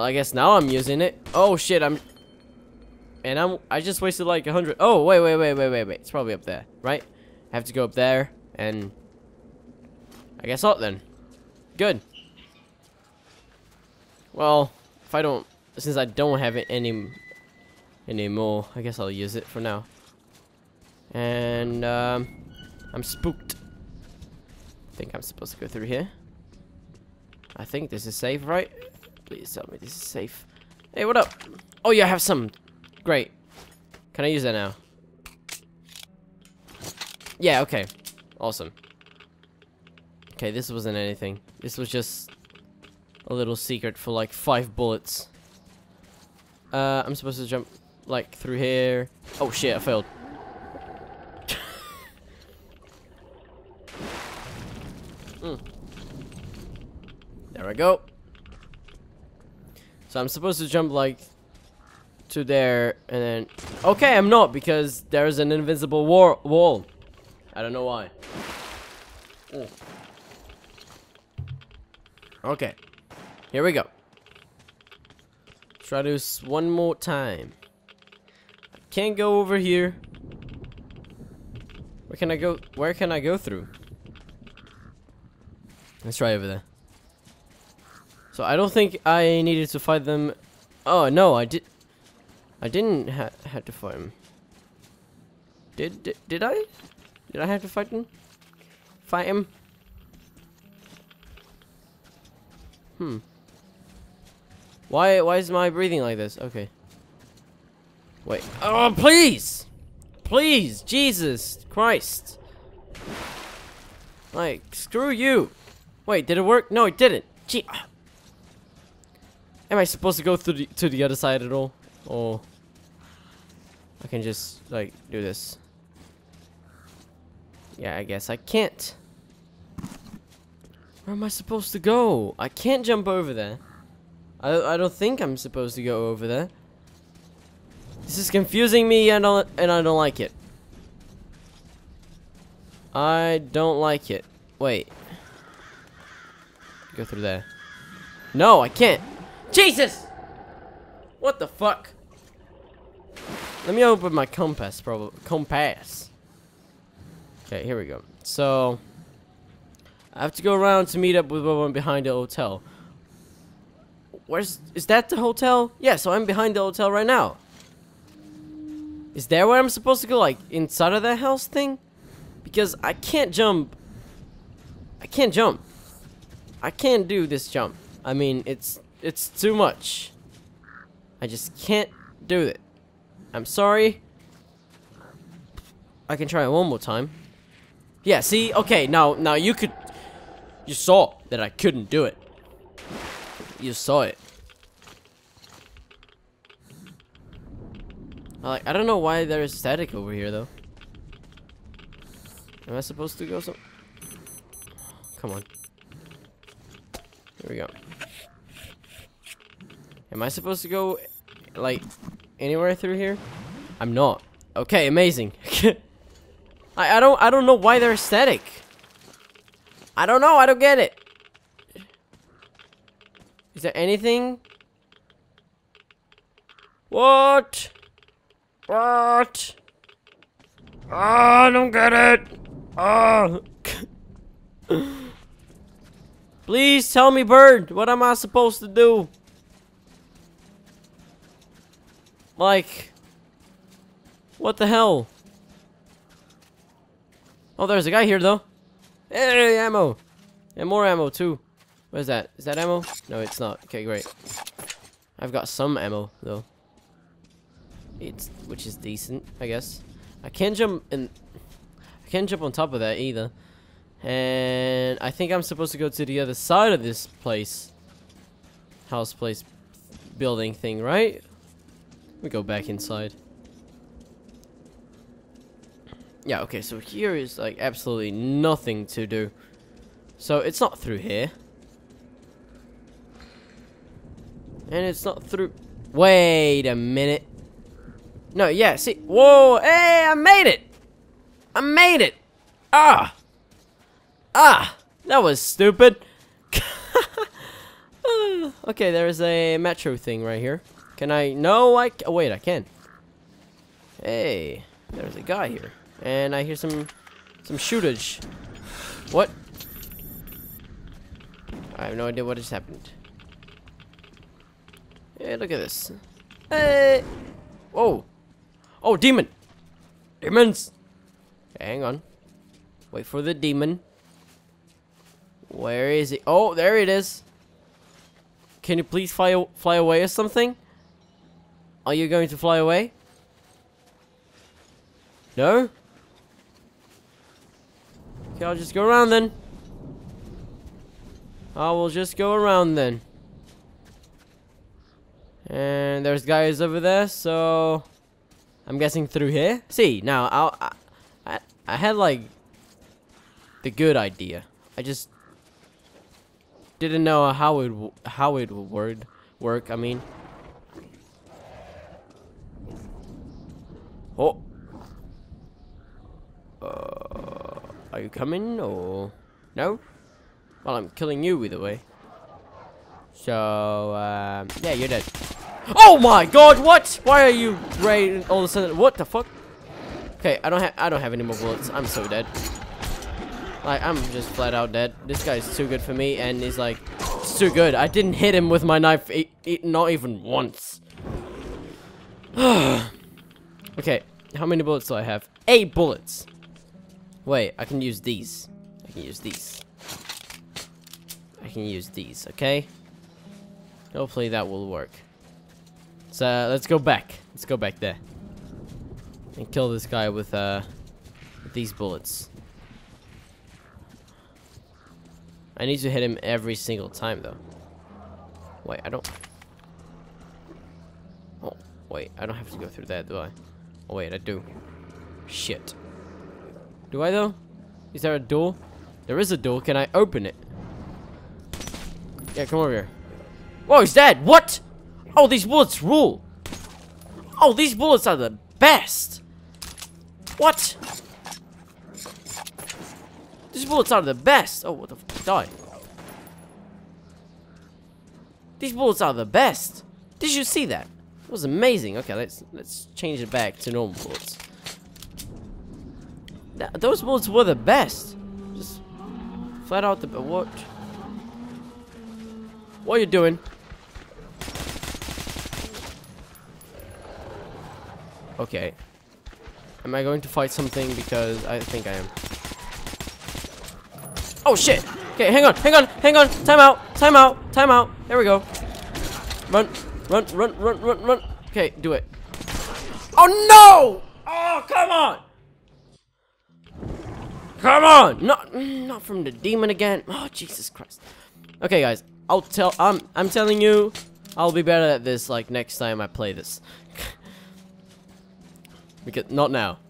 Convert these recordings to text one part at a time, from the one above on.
Well, I guess now I'm using it. Oh shit, I just wasted like 100. Oh, wait. It's probably up there, right? I have to go up there and I guess not then. Good. Well, if I don't, since I don't have it anymore, I guess I'll use it for now. And I'm spooked. I think I'm supposed to go through here. I think this is safe, right? Please tell me this is safe. Hey, what up? Oh yeah, I have some. Great. Can I use that now? Yeah, okay. Awesome. Okay, this wasn't anything. This was just a little secret for like 5 bullets. I'm supposed to jump like through here. Oh shit, I failed. There I go. So I'm supposed to jump like to there and then... Okay, I'm not, because there's an invincible wall. I don't know why. Oh. Okay. Here we go. Try this one more time. I can't go over here. Where can I go? Where can I go through? Let's try over there. So I don't think I needed to fight them. Oh no, I didn't have to fight him. Did I? Did I have to fight him? Fight him? Why is my breathing like this? Okay. Wait. Oh, please! Please, Jesus Christ. Like, screw you. Wait, did it work? No, it didn't. Gee. Am I supposed to go through to the other side at all? Or I can just like do this? Yeah, I guess I can't. Where am I supposed to go? I can't jump over there. I don't think I'm supposed to go over there. This is confusing me, and I don't like it. I don't like it. Wait. Go through there. No, I can't. Jesus! What the fuck? Let me open my compass, probably. Compass. Okay, here we go. So I have to go around to meet up with everyone behind the hotel. Is that the hotel? Yeah, so I'm behind the hotel right now. Is there where I'm supposed to go? Like, inside of that house thing? Because I can't jump. I can't jump. I can't do this jump. I mean, it's too much. I just can't do it. I'm sorry. I can try it one more time. Yeah, see? Okay, now you could... You saw that I couldn't do it. You saw it. Like, I don't know why there is static over here, though. Am I supposed to go some... Come on. Here we go. Am I supposed to go, like, anywhere through here? I'm not. Okay, amazing. I don't know why they're static. I don't know. I don't get it. Is there anything? What? What? Oh, I don't get it. Oh. Please tell me, bird. What am I supposed to do? Like, what the hell? Oh, there's a guy here, though. Hey, ammo. And more ammo, too. What is that? Is that ammo? No, it's not. Okay, great. I've got some ammo, though. Which is decent, I guess. I can't jump on top of that, either. And I think I'm supposed to go to the other side of this place. House place building thing, right? We go back inside. Yeah, okay, so here is like absolutely nothing to do. So it's not through here. And it's not through... Wait a minute. No, yeah, see... Whoa, hey, I made it! I made it! Ah! Ah! That was stupid. Okay, there is a metro thing right here. Can I? No, I. Oh, wait, I can. Hey, there's a guy here, and I hear some shootage. What? I have no idea what just happened. Hey, look at this. Hey. Whoa. Oh, demon. Demons. Okay, hang on. Wait for the demon. Where is he? Oh, there it is. Can you please fly away or something? Are you going to fly away? No? Okay, I'll just go around then. I will just go around then. And there's guys over there, so I'm guessing through here. See, now I had like the good idea. I just didn't know how it would work. I mean, oh, are you coming or no? Well, I'm killing you either way. So yeah, you're dead. Oh my God! What? Why are you raiding all of a sudden? What the fuck? Okay, I don't have any more bullets. I'm so dead. Like, I'm just flat out dead. This guy's too good for me, and he's like, it's too good. I didn't hit him with my knife, not even once. Okay, how many bullets do I have? 8 bullets. Wait, I can use these. I can use these. I can use these. Okay. Hopefully that will work. So let's go back. Let's go back there and kill this guy with these bullets. I need to hit him every single time, though. Wait, I don't... Oh, wait, I don't have to go through that, do I? Oh, wait, I do. Shit. Do I, though? Is there a door? There is a door. Can I open it? Yeah, come over here. Whoa, he's dead! What? Oh, these bullets rule! Oh, these bullets are the best! What? These bullets are the best! Oh, what the fuck? Die. These bullets are the best! Did you see that? It was amazing. Okay, let's change it back to normal bullets. Those bullets were the best! Just flat out the... What? What are you doing? Okay. Am I going to fight something? Because I think I am. Oh shit! Okay, hang on! Time out! There we go. Run! Okay, do it. Oh no! Oh, come on! Come on! Not from the demon again. Oh, Jesus Christ. Okay, guys. I'm telling you, I'll be better at this, like, next time I play this. Because, not now.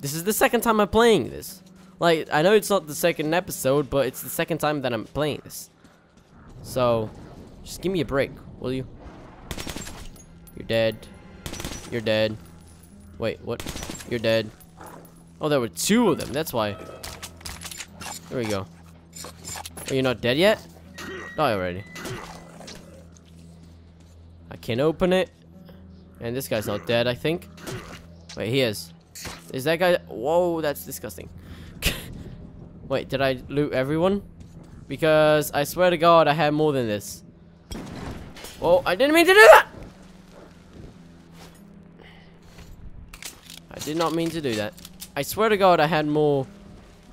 This is the second time I'm playing this. Like, I know it's not the second episode, but it's the second time that I'm playing this. So, just give me a break, will you? You're dead. Wait, what? You're dead. Oh, there were 2 of them, that's why. There we go. Are you not dead yet? Die already. I can't open it. And this guy's not dead, I think. Wait, he is. Is that guy? Whoa, that's disgusting. Wait, did I loot everyone? Because I swear to God, I had more than this. Whoa, I didn't mean to do that! I did not mean to do that. I swear to God, I had more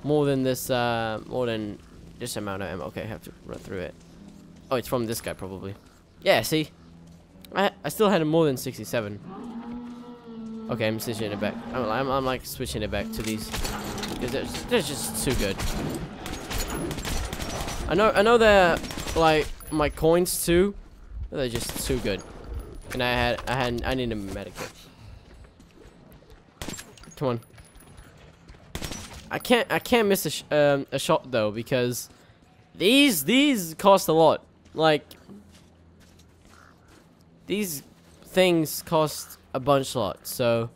than this amount of ammo. Okay, I have to run through it. Oh, it's from this guy, probably. Yeah, see? I still had more than 67. Okay, I'm switching it back. I'm like switching it back to these. Because they're just too good. I know they're like my coins too. But they're just too good. And I need a medic. Come on. I can't miss a shot though, because these cost a lot. Like, these things cost a bunch lot. So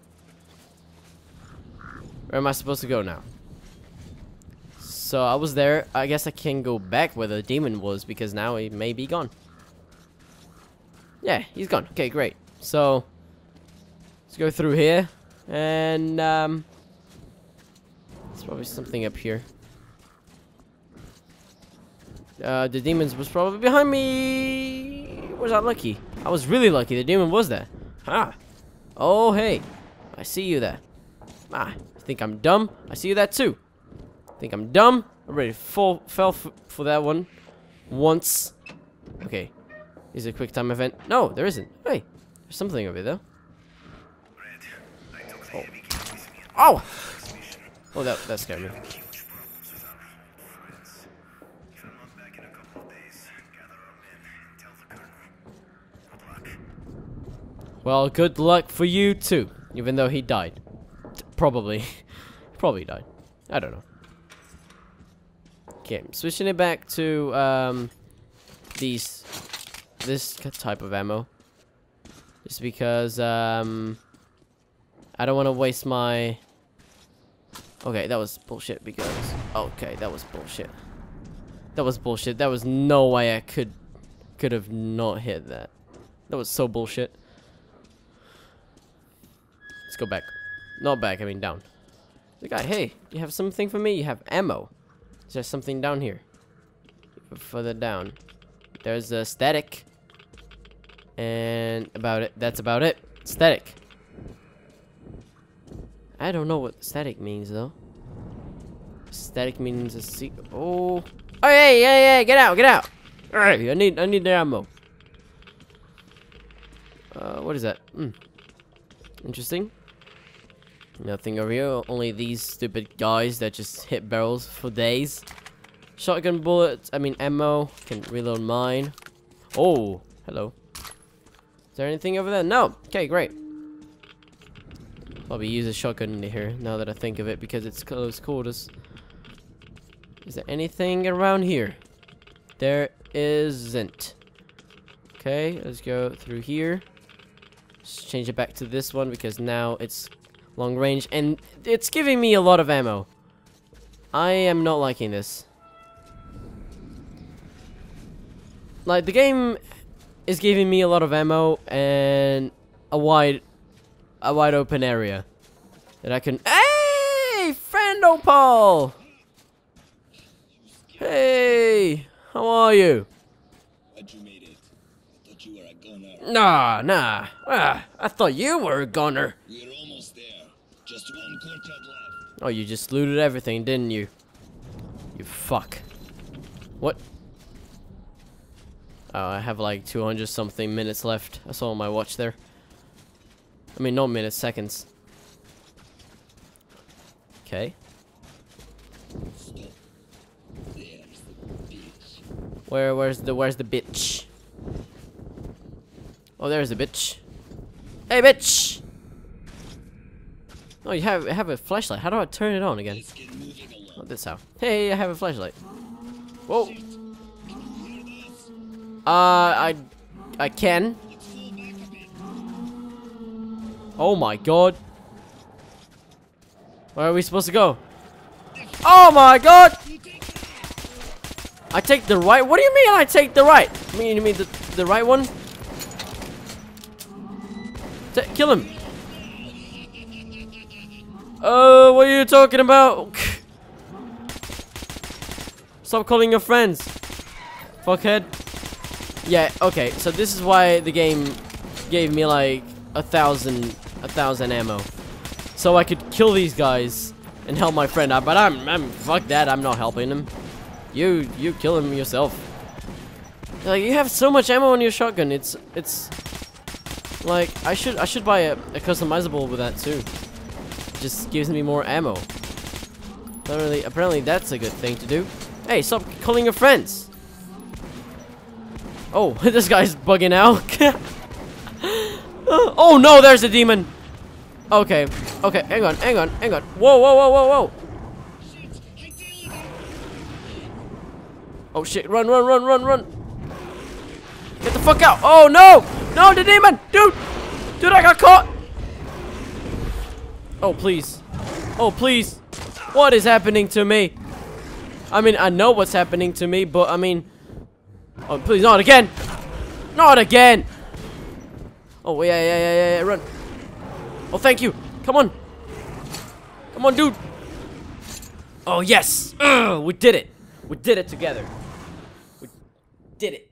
where am I supposed to go now? So I was there. I guess I can go back where the demon was, because now he may be gone. Yeah, he's gone. Okay, great. So, let's go through here. And, there's probably something up here. The demon was probably behind me. Was I lucky? I was really lucky. The demon was there. Ah. Oh, hey. I see you there. Ah, I think I'm dumb. I see you there, too. I think I'm dumb. I already fell for that one. Once. Okay. Is it a quick time event? No, there isn't. Hey. There's something over there. Oh. Oh! Oh, that scared me. Well, good luck for you too. Even though he died. Probably. Probably died. I don't know. Okay, I'm switching it back to this type of ammo. Just because I don't want to waste my... Okay, that was bullshit because... Okay, that was bullshit. That was bullshit. That was no way I could have not hit that. That was so bullshit. Let's go back. Not back, I mean down. The guy, hey, you have something for me? You have ammo. Is there something down here? Further down. There's a static. And about it. That's about it. Static. I don't know what static means, though. Static means a secret. Oh. Oh, hey, hey, hey, get out, get out. All right, I need the ammo. What is that? Hmm. Interesting. Nothing over here, only these stupid guys that just hit barrels for days. Shotgun bullets, I mean ammo, can reload mine. Oh, hello. Is there anything over there? No. Okay, great. Probably use a shotgun in here now that I think of it because it's close quarters. Is there anything around here? There isn't. Okay, let's go through here. Let's change it back to this one because now it's long range, and it's giving me a lot of ammo. I am not liking this. Like, the game is giving me a lot of ammo and a wide open area that I can... Hey! Friendo Paul! Hey! How are you? Nah. Ah, I thought you were a goner. Just one quartet left. Oh, you just looted everything, didn't you? You fuck. What? Oh, I have like 200 something minutes left. I saw on my watch there. I mean, not minutes, seconds. Okay. Where's the bitch? Oh, there's the bitch. Hey, bitch! Oh, you have a flashlight. How do I turn it on again? Oh, that's how. Hey, I have a flashlight. Whoa. I can. Oh my god. Where are we supposed to go? Oh my god. I take the right. What do you mean I take the right? You mean the right one? Kill him. Oh, what are you talking about? Stop calling your friends, fuckhead. Yeah, okay, so this is why the game gave me like a thousand ammo, so I could kill these guys and help my friend out. But I'm fuck that. I'm not helping him. You kill him yourself. Like, you have so much ammo on your shotgun. It's like I should buy a customizable with that too. Just gives me more ammo. Not really, apparently that's a good thing to do. Hey, stop calling your friends. Oh, this guy's bugging out. Oh no, there's a demon. Okay, okay, hang on. Whoa. Oh shit, run. Get the fuck out. Oh no, no, the demon, dude, I got caught. Oh, please. Oh, please. What is happening to me? I mean, I know what's happening to me, but I mean... Oh, please, not again. Not again. Oh, yeah, run. Oh, thank you. Come on. Come on, dude. Oh, yes. We did it. We did it together. We did it.